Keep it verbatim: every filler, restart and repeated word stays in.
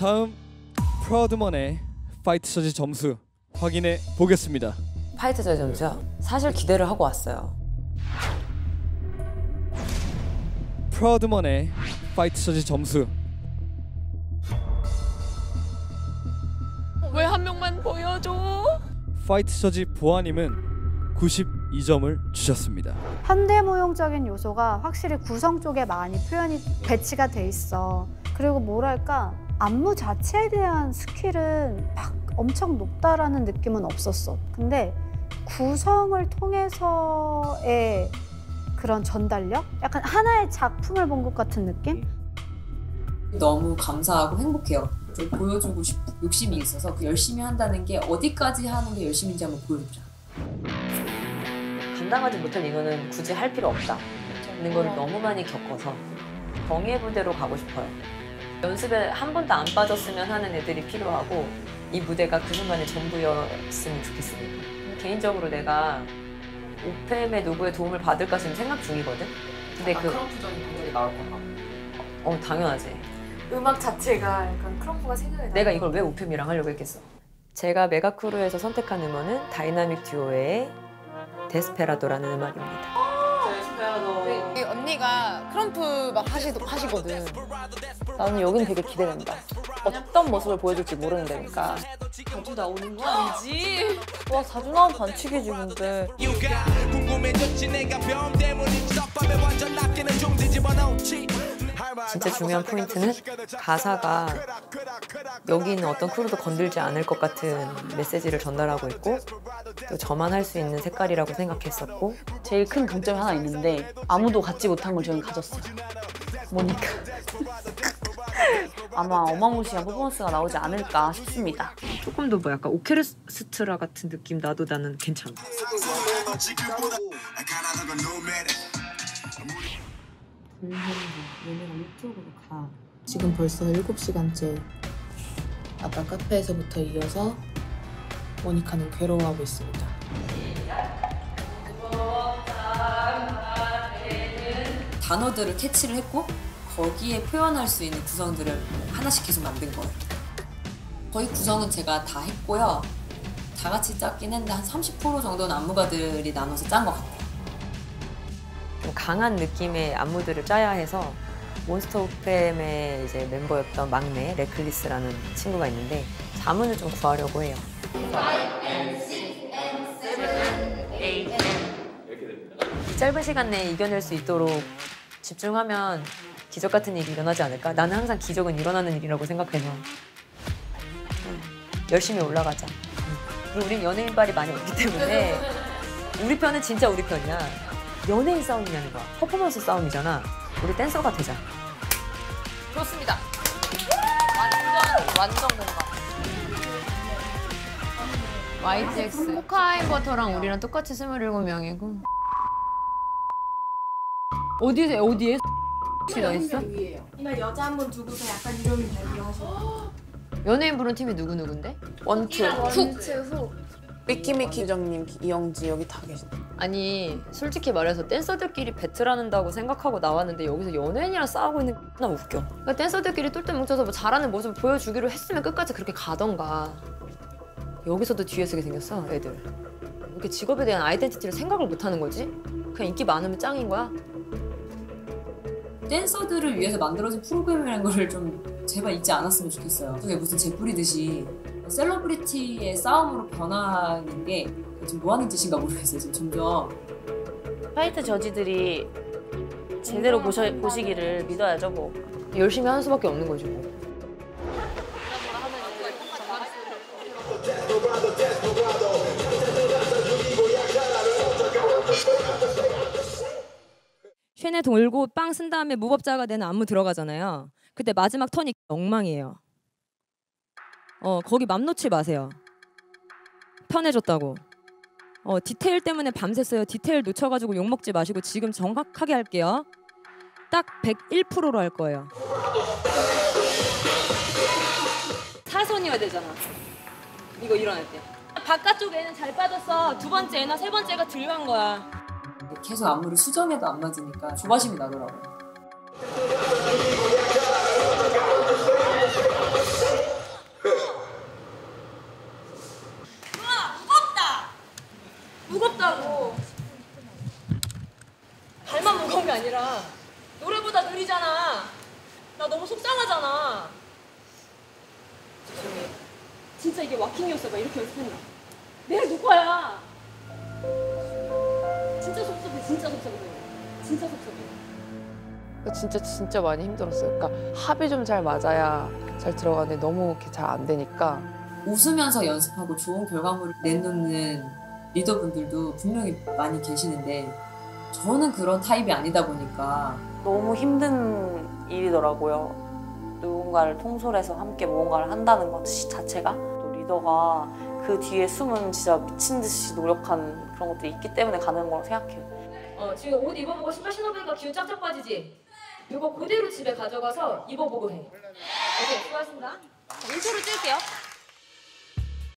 다음 프라우드먼의 파이트 서지 점수 확인해 보겠습니다. 파이트 서지 점수요? 사실 기대를 하고 왔어요. 프라우드먼의 파이트 서지 점수. 왜 한 명만 보여줘? 파이트 서지 보아님은 구십이 점을 주셨습니다. 현대무용적인 요소가 확실히 구성 쪽에 많이 표현이 배치가 돼 있어. 그리고 뭐랄까 안무 자체에 대한 스킬은 막 엄청 높다라는 느낌은 없었어. 근데 구성을 통해서의 그런 전달력? 약간 하나의 작품을 본 것 같은 느낌? 너무 감사하고 행복해요. 보여주고 싶은 욕심이 있어서 그 열심히 한다는 게 어디까지 하는 게 열심인지 한번 보여주자. 감당하지 못한 이거는 굳이 할 필요 없다. 있는 걸 너무 많이 겪어서 정의의 부대로 가고 싶어요. 연습에 한 번도 안 빠졌으면 하는 애들이 필요하고 이 무대가 그 순간의 전부였으면 좋겠습니다. 개인적으로 내가 오팸의 누구의 도움을 받을까 지금 생각 중이거든? 근데 그 크럼프적인 부분이 나올 건가? 어, 당연하지. 음악 자체가 약간 크럼프가 생각이 내가 이걸 왜 오팸이랑 하려고 했겠어? 제가 메가크루에서 선택한 음원은 다이나믹 듀오의 데스페라도라는 음악입니다. 데스페라도. 언니가 크럼프 막 하시, 하시거든. 나는 여긴 되게 기대된다. 어떤 모습을 보여줄지 모르는 데니까. 자주 나오는 거 아니지? 와, 자주 나오면 반칙이지, 근데. 진짜 중요한 포인트는 가사가 여기 있는 어떤 크루도 건들지 않을 것 같은 메시지를 전달하고 있고 또 저만 할 수 있는 색깔이라고 생각했었고 제일 큰 강점이 하나 있는데 아무도 갖지 못한 걸 저는 가졌어요. 모니까 아마 어마무시한 퍼포먼스가 나오지 않을까 싶습니다. 조금 더 뭐 약간 오케스트라 같은 느낌 나도 나는 괜찮아. 얘네가 이쪽으로 가. 지금 벌써 일곱 시간째. 아까 카페에서부터 이어서 모니카는 괴로워하고 있습니다. 단어들을 캐치를 했고 거기에 표현할 수 있는 구성들을 하나씩 계속 만든 거예요. 거의 구성은 제가 다 했고요. 다 같이 짰긴 했는데 한 삼십 퍼센트 정도는 안무가들이 나눠서 짠 것 같아요. 강한 느낌의 안무들을 짜야 해서 몬스터 오팸의 이제 멤버였던 막내 레클리스라는 친구가 있는데 자문을 좀 구하려고 해요. 이 짧은 시간 내에 이겨낼 수 있도록 집중하면 기적 같은 일이 일어나지 않을까? 나는 항상 기적은 일어나는 일이라고 생각해서 열심히 올라가자. 그리고 우린 연예인발이 많이 없기 때문에 우리 편은 진짜 우리 편이야. 연예인 싸움이냐는 거야. 퍼포먼스 싸움이잖아. 우리 댄서가 되자. 좋습니다. 완전, 완전 공감. 와이지엑스. 코카인 버터랑 우리랑 똑같이 스물일곱 명이고. 어디에, 어디에? 혹시 너 있어? 그냥 여자 한번 두고서 약간 이러면 되고. 연예인 부른 팀이 누구누군데? 원투, 훅. 미키미키 부장님, 이영지 여기 다 계신다. 아니 솔직히 말해서 댄서들끼리 배틀한다고 생각하고 나왔는데 여기서 연예인이랑 싸우고 있는 게 나 웃겨. 그러니까 댄서들끼리 똘똘 뭉쳐서 뭐 잘하는 모습을 보여주기로 했으면 끝까지 그렇게 가던가. 여기서도 뒤에 서게 생겼어 애들. 이렇게 직업에 대한 아이덴티티를 생각을 못하는 거지? 그냥 인기 많으면 짱인 거야? 댄서들을 위해서 만들어진 프로그램이라는 거를 좀 제발 잊지 않았으면 좋겠어요. 그게 무슨 재뿌리듯이 셀러브리티의 싸움으로 변하는 게 지금 뭐 하는 짓인가 모르겠어요. 지금 점점 파이트 저지들이 제대로 보셔, 보시기를 믿어야죠. 뭐 열심히 하는 수밖에 없는 거지 뭐. 쉔에 돌고 빵 쓴 다음에 무법자가 되는 안무 들어가잖아요. 그때 마지막 턴이 엉망이에요. 어, 거기 맘 놓지 마세요. 편해졌다고. 어, 디테일 때문에 밤샜어요. 디테일 놓쳐가지고 욕먹지 마시고 지금 정확하게 할게요. 딱 백일 퍼센트로 할 거예요. 사선이어야 되잖아. 이거 일어날 때. 바깥쪽 애는 잘 빠졌어. 두 번째 애나 세 번째가 들어간 거야. 계속 안무를 수정해도 안 맞으니까 조바심이 나더라고요. 아니라 노래보다 느리잖아. 나 너무 속상하잖아. 죄송해요. 진짜 이게 왁킹이었어. 막 이렇게 연습했나? 내일 누구야? 진짜 속상해. 진짜 속상해. 진짜 속상해. 진짜 진짜 많이 힘들었어요. 그러니까 합이 좀 잘 맞아야 잘 들어가는데 너무 이렇게 잘 안 되니까. 웃으면서 연습하고 좋은 결과물을 내놓는 리더분들도 분명히 많이 계시는데 저는 그런 타입이 아니다 보니까 너무 힘든 일이더라고요. 누군가를 통솔해서 함께 무언가를 한다는 것 자체가, 또 리더가 그 뒤에 숨은 진짜 미친 듯이 노력한 그런 것들이 있기 때문에 가는 거라고 생각해요. 어, 지금 옷 입어보고 신발 신어보니까 기운 쫙쫙 빠지지? 이거 그대로 집에 가져가서 입어보고 해. 네, 수고하셨습니다. 인트로 뜰게요.